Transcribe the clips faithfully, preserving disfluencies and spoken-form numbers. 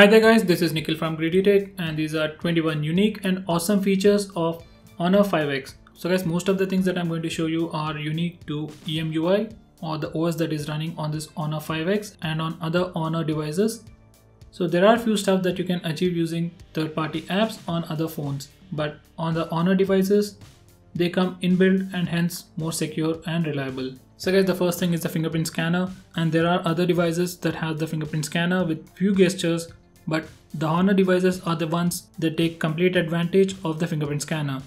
Hi there guys, this is Nikhil from GreedyTech, and these are twenty-one unique and awesome features of Honor five X. So guys, most of the things that I'm going to show you are unique to E M U I or the O S that is running on this Honor five X and on other Honor devices. So there are few stuff that you can achieve using third-party apps on other phones, but on the Honor devices, they come inbuilt and hence more secure and reliable. So guys, the first thing is the fingerprint scanner, and there are other devices that have the fingerprint scanner with few gestures, but the Honor devices are the ones that take complete advantage of the fingerprint scanner.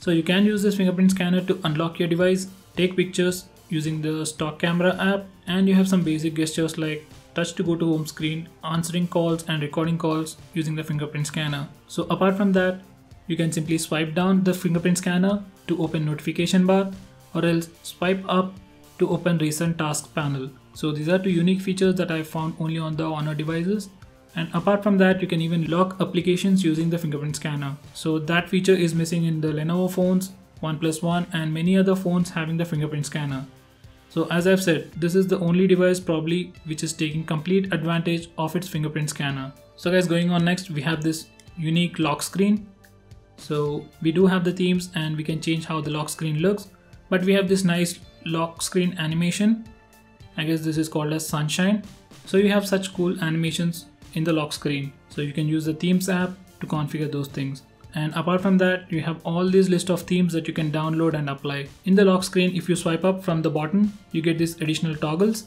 So you can use this fingerprint scanner to unlock your device, take pictures using the stock camera app, and you have some basic gestures like touch to go to home screen, answering calls and recording calls using the fingerprint scanner. So apart from that, you can simply swipe down the fingerprint scanner to open notification bar, or else swipe up to open recent task panel. So these are two unique features that I found only on the Honor devices. And apart from that, you can even lock applications using the fingerprint scanner. So that feature is missing in the Lenovo phones, OnePlus One, and many other phones having the fingerprint scanner. So as I've said, this is the only device probably which is taking complete advantage of its fingerprint scanner. So guys, going on next, we have this unique lock screen. So we do have the themes and we can change how the lock screen looks, but we have this nice lock screen animation. I guess this is called as sunshine. So you have such cool animations in the lock screen. So you can use the themes app to configure those things. And apart from that, you have all these list of themes that you can download and apply. In the lock screen, if you swipe up from the bottom, you get these additional toggles.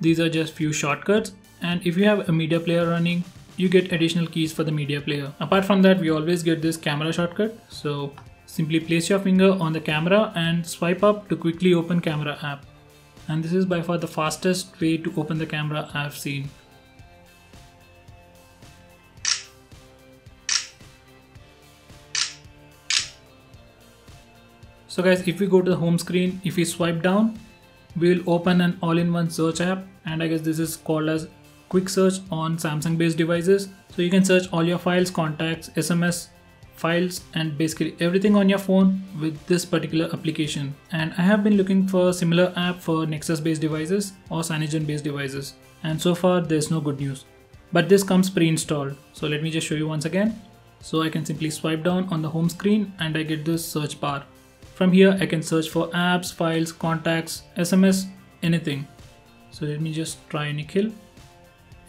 These are just few shortcuts. And if you have a media player running, you get additional keys for the media player. Apart from that, we always get this camera shortcut. So simply place your finger on the camera and swipe up to quickly open camera app. And this is by far the fastest way to open the camera I've seen. So guys, if we go to the home screen, if we swipe down, we will open an all-in-one search app, and I guess this is called as quick search on Samsung based devices. So you can search all your files, contacts, S M S, files, and basically everything on your phone with this particular application. And I have been looking for a similar app for Nexus based devices or Cyanogen based devices, and so far there's no good news. But this comes pre-installed. So let me just show you once again. So I can simply swipe down on the home screen and I get this search bar. From here I can search for apps, files, contacts, S M S, anything. So let me just try Nikhil.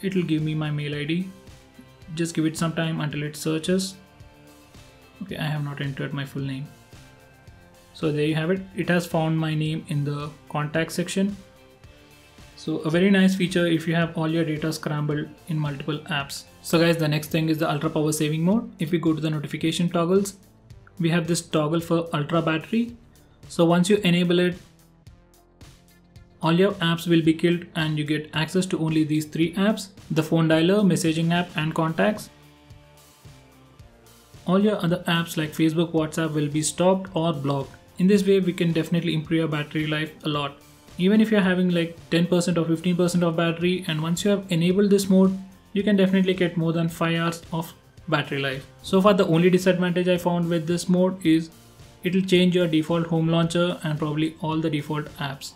It will give me my mail I D. Just give it some time until it searches. Okay, I have not entered my full name. So there you have it. It has found my name in the contact section. So a very nice feature if you have all your data scrambled in multiple apps. So guys, the next thing is the ultra power saving mode. If we go to the notification toggles, we have this toggle for ultra battery. So once you enable it, all your apps will be killed and you get access to only these three apps: the phone dialer, messaging app, and contacts. All your other apps like Facebook, WhatsApp will be stopped or blocked. In this way, we can definitely improve your battery life a lot. Even if you're having like ten percent or fifteen percent of battery, and once you have enabled this mode, you can definitely get more than five hours of battery life. So far, the only disadvantage I found with this mode is it'll change your default home launcher and probably all the default apps.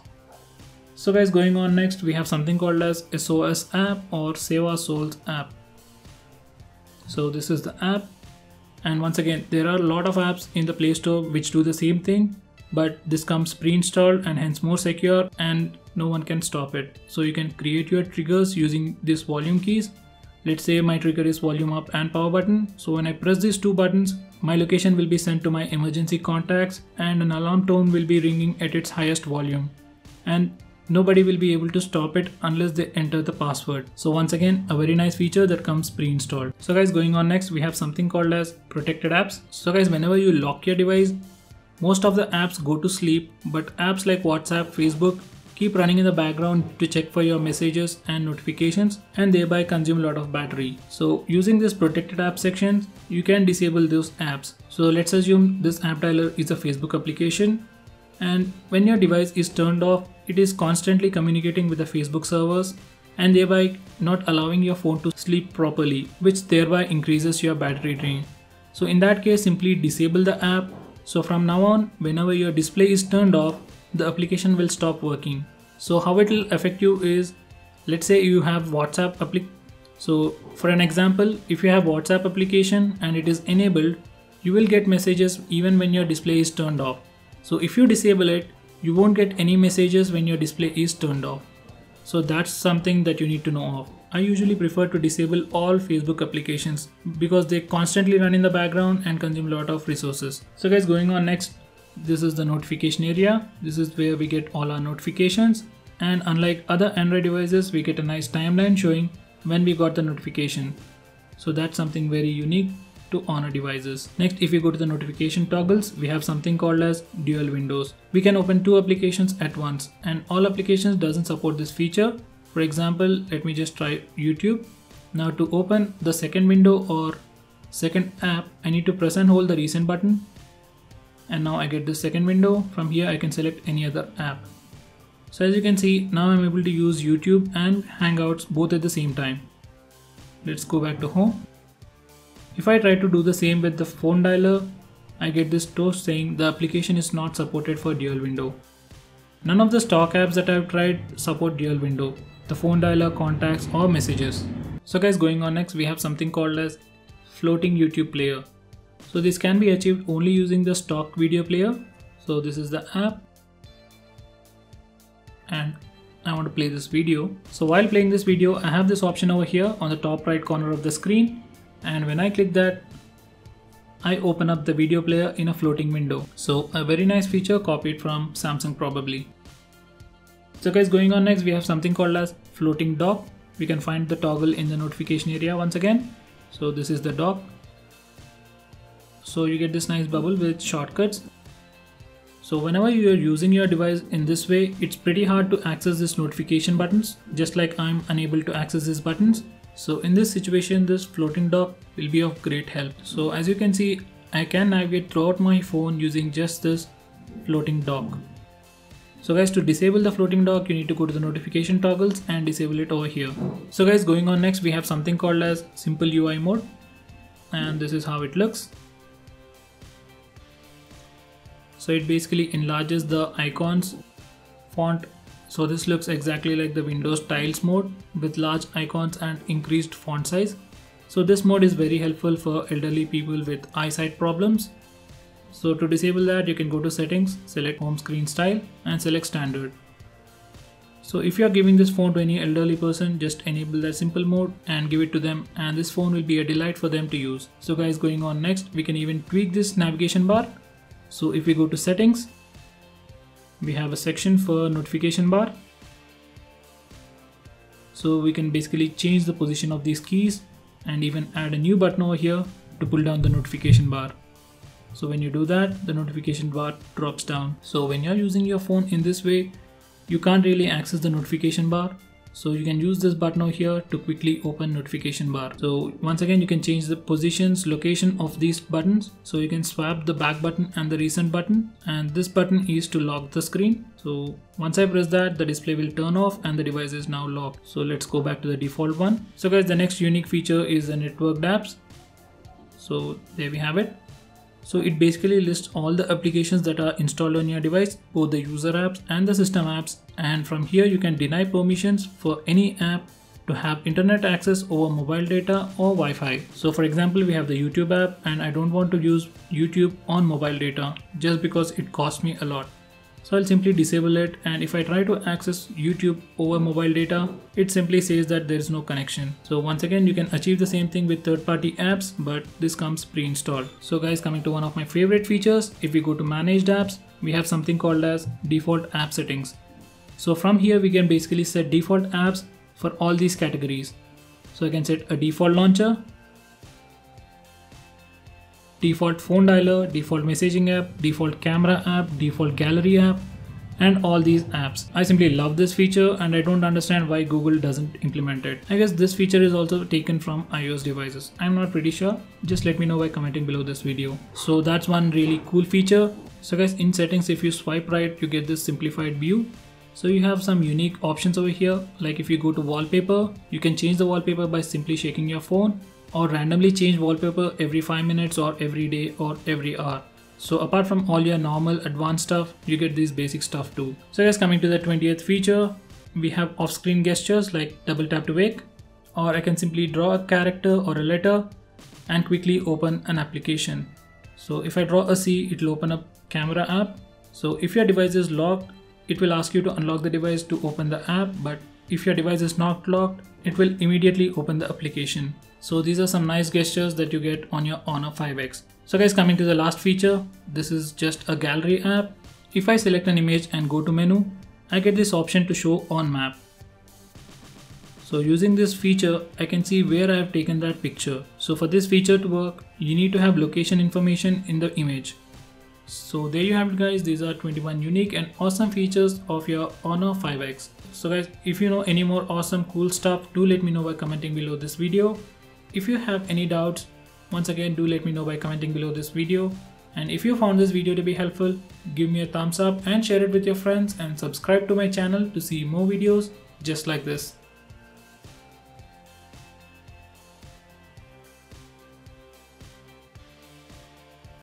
So guys, going on next, we have something called as S O S app or Save Our Souls app. So this is the app, and once again, there are a lot of apps in the Play Store which do the same thing, but this comes pre-installed and hence more secure and no one can stop it. So you can create your triggers using these volume keys. Let's say my trigger is volume up and power button. So when I press these two buttons, my location will be sent to my emergency contacts and an alarm tone will be ringing at its highest volume. And nobody will be able to stop it unless they enter the password. So once again, a very nice feature that comes pre-installed. So guys, going on next, we have something called as protected apps. So guys, whenever you lock your device, most of the apps go to sleep, but apps like WhatsApp, Facebook keep running in the background to check for your messages and notifications, and thereby consume a lot of battery. So using this protected app section, you can disable those apps. So let's assume this app dialer is a Facebook application, and when your device is turned off, it is constantly communicating with the Facebook servers and thereby not allowing your phone to sleep properly, which thereby increases your battery drain. So in that case, simply disable the app. So from now on, whenever your display is turned off, the application will stop working. So how it will affect you is, let's say you have WhatsApp applic So for an example, if you have WhatsApp application and it is enabled, you will get messages even when your display is turned off. So if you disable it, you won't get any messages when your display is turned off. So that's something that you need to know of. I usually prefer to disable all Facebook applications because they constantly run in the background and consume a lot of resources. So guys, going on next, this is the notification area. This is where we get all our notifications, and unlike other Android devices, we get a nice timeline showing when we got the notification. So that's something very unique to Honor devices. Next, if you go to the notification toggles, we have something called as dual windows. We can open two applications at once, and all applications doesn't support this feature. For example, let me just try YouTube. Now to open the second window or second app, I need to press and hold the recent button. And now I get the second window. From here I can select any other app. So as you can see, now I'm able to use YouTube and Hangouts both at the same time. Let's go back to home. If I try to do the same with the phone dialer, I get this toast saying the application is not supported for dual window. None of the stock apps that I've tried support dual window, the phone dialer, contacts or messages. So guys, going on next, we have something called as floating YouTube player. So this can be achieved only using the stock video player. So this is the app, and I want to play this video. So while playing this video, I have this option over here on the top right corner of the screen, and when I click that, I open up the video player in a floating window. So a very nice feature copied from Samsung probably. So guys, going on next, we have something called as floating dock. We can find the toggle in the notification area once again. So this is the dock. So you get this nice bubble with shortcuts. So whenever you are using your device in this way, it's pretty hard to access this notification buttons, just like I'm unable to access these buttons. So in this situation, this floating dock will be of great help. So as you can see, I can navigate throughout my phone using just this floating dock. So guys, to disable the floating dock, you need to go to the notification toggles and disable it over here. So guys, going on next, we have something called as simple U I mode, and this is how it looks. So it basically enlarges the icons, font. So this looks exactly like the Windows Tiles mode with large icons and increased font size. So this mode is very helpful for elderly people with eyesight problems. So to disable that, you can go to settings, select home screen style and select standard. So if you are giving this phone to any elderly person, just enable that simple mode and give it to them, and this phone will be a delight for them to use. So guys, going on next, we can even tweak this navigation bar. So if we go to settings, we have a section for notification bar. So we can basically change the position of these keys and even add a new button over here to pull down the notification bar. So when you do that, the notification bar drops down. So when you're using your phone in this way, you can't really access the notification bar. So you can use this button over here to quickly open notification bar. So once again, you can change the positions, location of these buttons. So you can swap the back button and the recent button, and this button is to lock the screen. So once I press that, the display will turn off and the device is now locked. So let's go back to the default one. So guys, the next unique feature is the networked apps. So there we have it. So it basically lists all the applications that are installed on your device, both the user apps and the system apps, and from here you can deny permissions for any app to have internet access over mobile data or Wi-Fi. So for example, we have the YouTube app, and I don't want to use YouTube on mobile data just because it costs me a lot. So I'll simply disable it, and if I try to access YouTube over mobile data, it simply says that there is no connection. So once again, you can achieve the same thing with third-party apps, but this comes pre-installed. So guys, coming to one of my favorite features, if we go to managed apps, we have something called as default app settings. So from here we can basically set default apps for all these categories. So I can set a default launcher, default phone dialer, default messaging app, default camera app, default gallery app, and all these apps. I simply love this feature, and I don't understand why Google doesn't implement it. I guess this feature is also taken from iOS devices. I'm not pretty sure. Just let me know by commenting below this video. So that's one really cool feature. So guys, in settings, if you swipe right, you get this simplified view. So you have some unique options over here. Like if you go to wallpaper, you can change the wallpaper by simply shaking your phone, or randomly change wallpaper every five minutes or every day or every hour. So apart from all your normal advanced stuff, you get these basic stuff too. So guys, coming to the twentieth feature, we have off-screen gestures like double tap to wake, or I can simply draw a character or a letter and quickly open an application. So if I draw a C, it will open up camera app. So if your device is locked, it will ask you to unlock the device to open the app, but if your device is not locked, it will immediately open the application. So these are some nice gestures that you get on your Honor five X. So guys, coming to the last feature, this is just a gallery app. If I select an image and go to menu, I get this option to show on map. So using this feature, I can see where I have taken that picture. So for this feature to work, you need to have location information in the image. So there you have it guys, these are twenty-one unique and awesome features of your Honor five X. So guys, if you know any more awesome cool stuff, do let me know by commenting below this video. If you have any doubts, once again do let me know by commenting below this video. And if you found this video to be helpful, give me a thumbs up and share it with your friends, and subscribe to my channel to see more videos just like this.